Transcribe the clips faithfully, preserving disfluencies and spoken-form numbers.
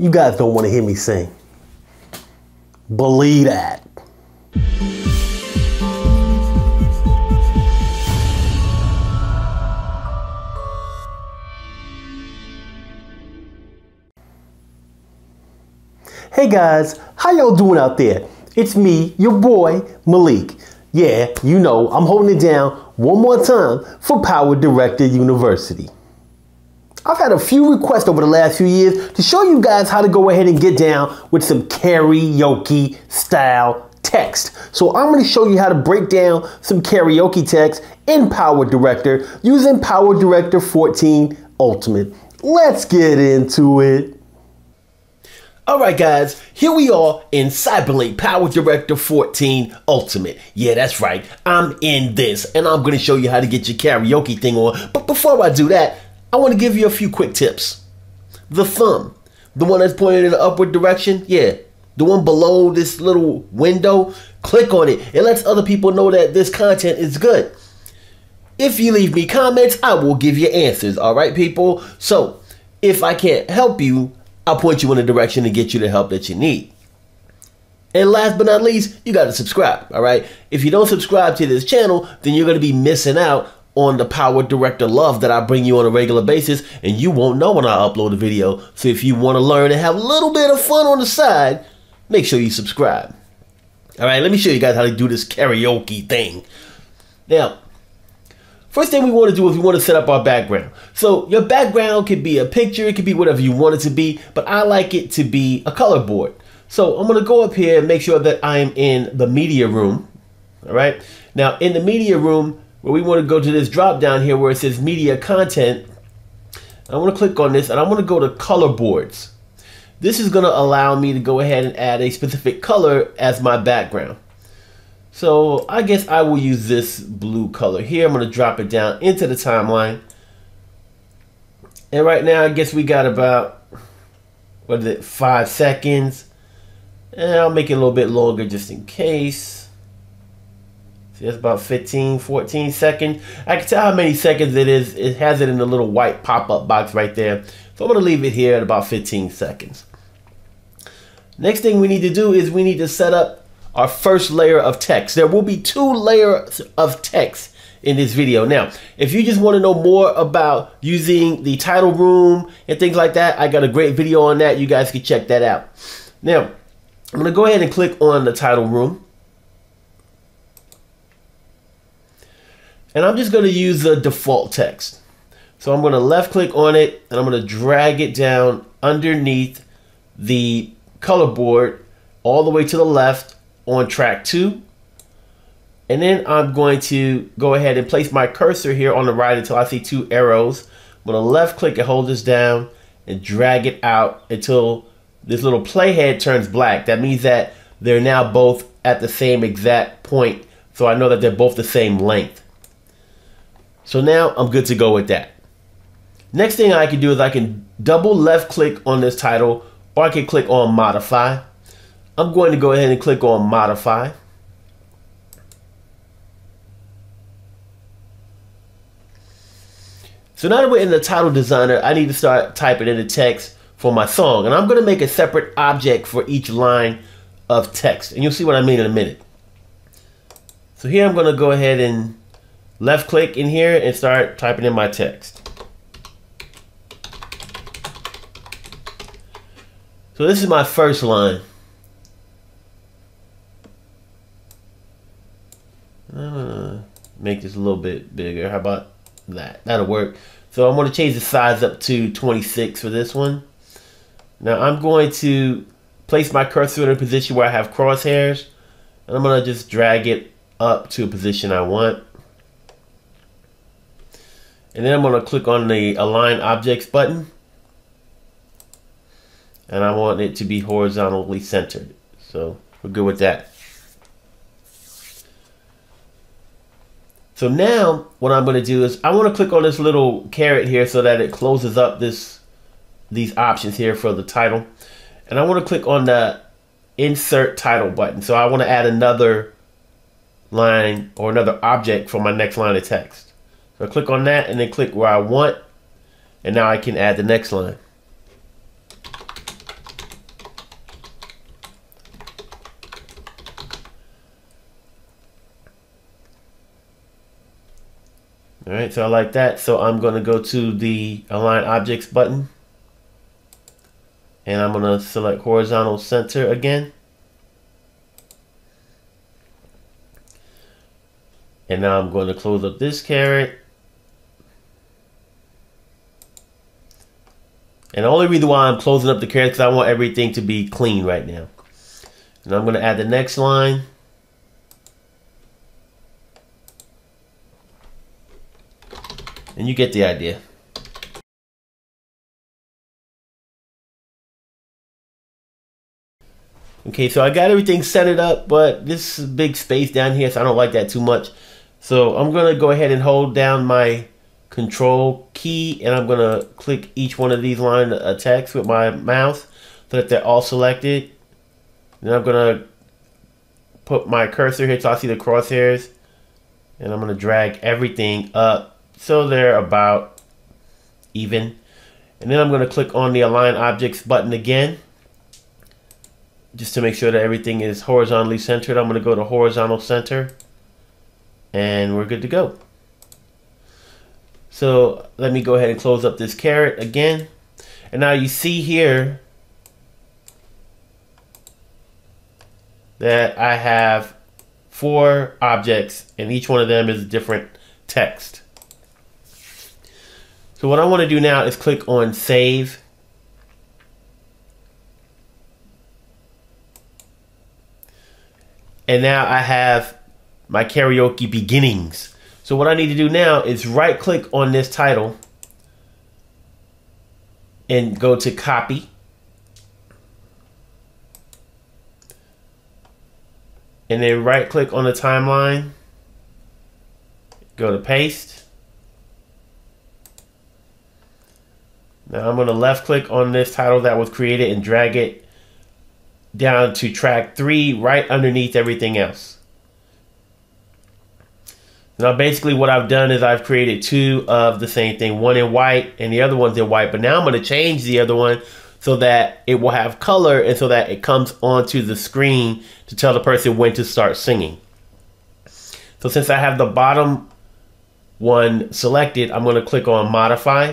You guys don't want to hear me sing. Believe that. Hey guys, how y'all doing out there? It's me, your boy, Malik. Yeah, you know, I'm holding it down one more time for PowerDirector University. I've had a few requests over the last few years to show you guys how to go ahead and get down with some karaoke style text. So I'm going to show you how to break down some karaoke text in PowerDirector using PowerDirector fourteen Ultimate. Let's get into it. Alright guys, here we are in CyberLink PowerDirector fourteen Ultimate. Yeah, that's right. I'm in this and I'm going to show you how to get your karaoke thing on. But before I do that, I want to give you a few quick tips. The thumb, the one that's pointed in the upward direction, yeah, the one below this little window, click on it. It lets other people know that this content is good. If you leave me comments, I will give you answers, alright people? So, if I can't help you, I'll point you in a direction to get you the help that you need. And last but not least, you got to subscribe, alright? If you don't subscribe to this channel, then you're going to be missing out on the PowerDirector love that I bring you on a regular basis, and you won't know when I upload a video. So if you want to learn and have a little bit of fun on the side, make sure you subscribe. Alright, let me show you guys how to do this karaoke thing. Now, first thing we want to do is we want to set up our background. So your background could be a picture, it could be whatever you want it to be, but I like it to be a color board. So I'm going to go up here and make sure that I am in the media room. Alright, now in the media room, where we want to go to this drop down here where it says media content. I want to click on this and I want to go to color boards. This is going to allow me to go ahead and add a specific color as my background. So I guess I will use this blue color here. I'm going to drop it down into the timeline. And right now I guess we got about, what is it, five seconds. And I'll make it a little bit longer just in case. See, that's about fifteen, fourteen seconds. I can tell how many seconds it is. It has it in the little white pop-up box right there. So I'm going to leave it here at about fifteen seconds. Next thing we need to do is we need to set up our first layer of text. There will be two layers of text in this video. Now, if you just want to know more about using the title room and things like that, I got a great video on that. You guys can check that out. Now, I'm going to go ahead and click on the title room. And I'm just going to use the default text. So I'm going to left click on it and I'm going to drag it down underneath the color board all the way to the left on track two. And then I'm going to go ahead and place my cursor here on the right until I see two arrows. I'm going to left click and hold this down and drag it out until this little playhead turns black. That means that they're now both at the same exact point. So I know that they're both the same length. So now I'm good to go with that. Next thing I can do is I can double left click on this title, or I can click on modify. I'm going to go ahead and click on modify. So now that we're in the title designer, I need to start typing in the text for my song. And I'm going to make a separate object for each line of text. And you'll see what I mean in a minute. So here I'm going to go ahead and left click in here and start typing in my text. So this is my first line. I'm gonna make this a little bit bigger. How about that? That'll work. So I'm gonna change the size up to twenty-six for this one. Now I'm going to place my cursor in a position where I have crosshairs and I'm gonna just drag it up to a position I want. And then I'm going to click on the Align Objects button. And I want it to be horizontally centered. So we're good with that. So now what I'm going to do is I want to click on this little carrot here so that it closes up this these options here for the title. And I want to click on the Insert Title button. So I want to add another line or another object for my next line of text. So I click on that and then click where I want, and now I can add the next line. All right, so I like that. So I'm going to go to the Align Objects button, and I'm going to select horizontal center again. And now I'm going to close up this carrot. And the only reason why I'm closing up the carrot is because I want everything to be clean right now. And I'm going to add the next line. And you get the idea. Okay, so I got everything set it up, but this is a big space down here, so I don't like that too much. So I'm going to go ahead and hold down my control key, and I'm going to click each one of these line of text with my mouse so that they're all selected. Then I'm going to put my cursor here so I see the crosshairs, and I'm going to drag everything up so they're about even. And then I'm going to click on the Align Objects button again just to make sure that everything is horizontally centered. I'm going to go to horizontal center, and we're good to go. So let me go ahead and close up this carrot again. And now you see here that I have four objects, and each one of them is different text. So what I want to do now is click on Save. And now I have my karaoke beginnings. So what I need to do now is right click on this title and go to copy. And then right click on the timeline, go to paste. Now I'm going to left click on this title that was created and drag it down to track three right underneath everything else. Now basically what I've done is I've created two of the same thing, one in white and the other one's in white, but now I'm going to change the other one so that it will have color and so that it comes onto the screen to tell the person when to start singing. So since I have the bottom one selected, I'm going to click on modify.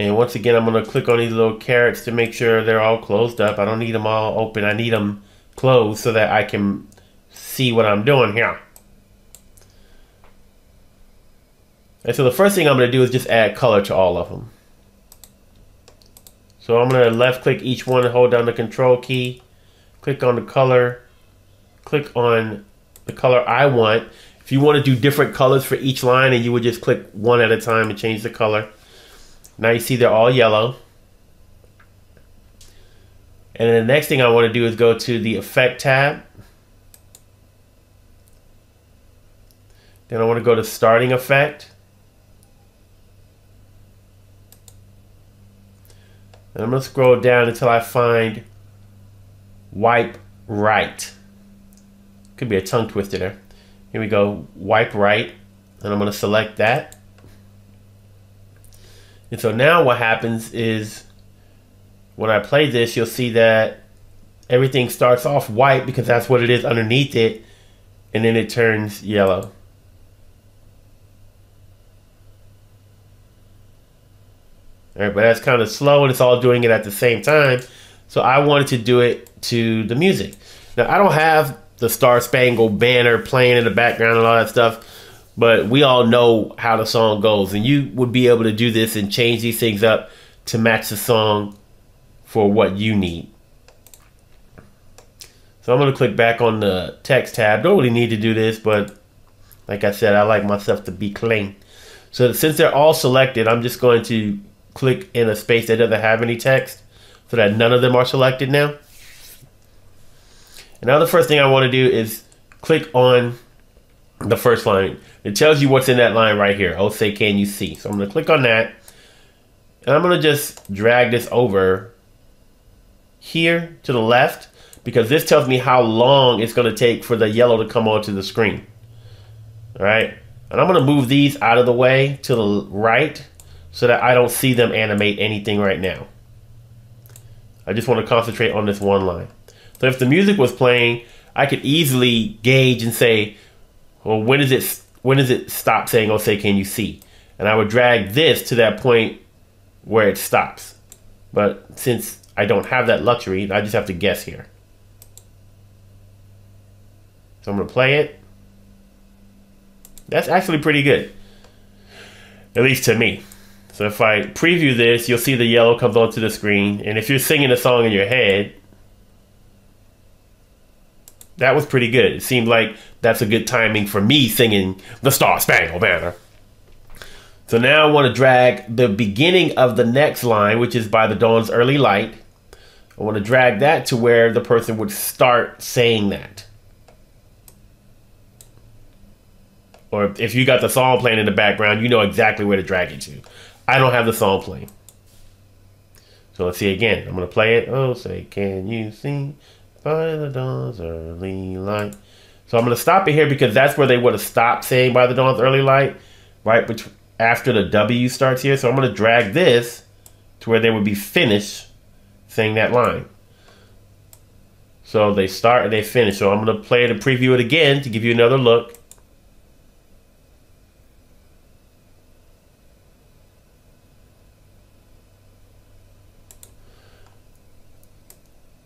And once again, I'm going to click on these little carrots to make sure they're all closed up. I don't need them all open. I need them closed so that I can see what I'm doing here. And so the first thing I'm going to do is just add color to all of them. So I'm going to left click each one and hold down the control key. Click on the color. Click on the color I want. If you want to do different colors for each line, and you would just click one at a time and change the color. Now you see they're all yellow. And then the next thing I want to do is go to the Effect tab. Then I want to go to Starting Effect. And I'm going to scroll down until I find Wipe Right. Could be a tongue twister there. Here we go, Wipe Right. And I'm going to select that. And so now what happens is when I play this, you'll see that everything starts off white because that's what it is underneath it, and then it turns yellow. All right, but that's kind of slow, and it's all doing it at the same time. So I wanted to do it to the music. Now, I don't have the Star Spangled Banner playing in the background and all that stuff, but we all know how the song goes, and you would be able to do this and change these things up to match the song for what you need. So I'm going to click back on the text tab. Don't really need to do this, but like I said, I like my stuff to be clean. So since they're all selected, I'm just going to click in a space that doesn't have any text so that none of them are selected now. And now the first thing I want to do is click on the first line. It tells you what's in that line right here. Oh, say, can you see? So I'm going to click on that, and I'm going to just drag this over here to the left because this tells me how long it's going to take for the yellow to come onto the screen. All right. And I'm going to move these out of the way to the right so that I don't see them animate anything right now. I just want to concentrate on this one line. So if the music was playing, I could easily gauge and say, well, when is it, when does it stop saying, oh, say, can you see? And I would drag this to that point where it stops. But since I don't have that luxury, I just have to guess here. So I'm going to play it. That's actually pretty good, at least to me. So if I preview this, you'll see the yellow comes onto the screen. And if you're singing a song in your head, that was pretty good. It seemed like that's a good timing for me singing the Star Spangled Banner. So now I want to drag the beginning of the next line, which is by the dawn's early light. I want to drag that to where the person would start saying that. Or if you got the song playing in the background, you know exactly where to drag it to. I don't have the song playing. So let's see again. I'm going to play it. Oh, say, can you see by the dawn's early light? So I'm going to stop it here because that's where they would have stopped saying by the dawn's early light, right between. After the W starts here. So I'm going to drag this to where they would be finished saying that line. So they start and they finish. So I'm going to play it and preview it again to give you another look.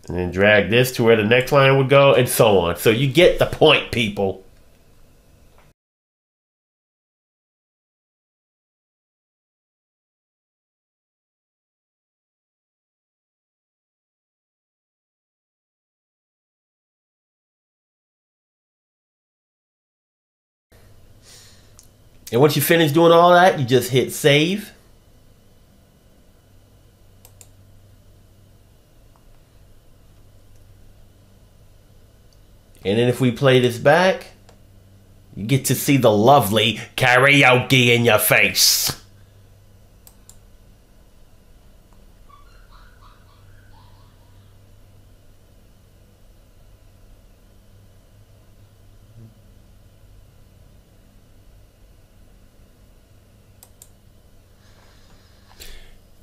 And then drag this to where the next line would go and so on. So you get the point, people. And once you finish doing all that, you just hit save. And then if we play this back, you get to see the lovely karaoke in your face.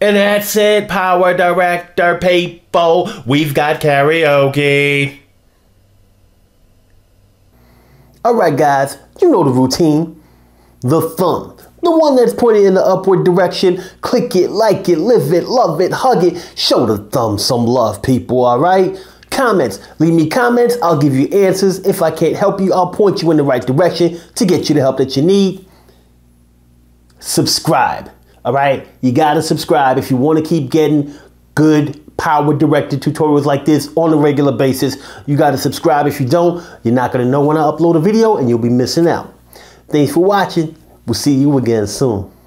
And that's it, PowerDirector people. We've got karaoke. All right, guys, you know the routine. The thumb, the one that's pointed in the upward direction. Click it, like it, live it, love it, hug it. Show the thumb some love, people, all right? Comments, leave me comments. I'll give you answers. If I can't help you, I'll point you in the right direction to get you the help that you need. Subscribe. All right, you gotta subscribe if you want to keep getting good PowerDirector tutorials like this on a regular basis. You gotta subscribe. If you don't, you're not gonna know when I upload a video and you'll be missing out. Thanks for watching. We'll see you again soon.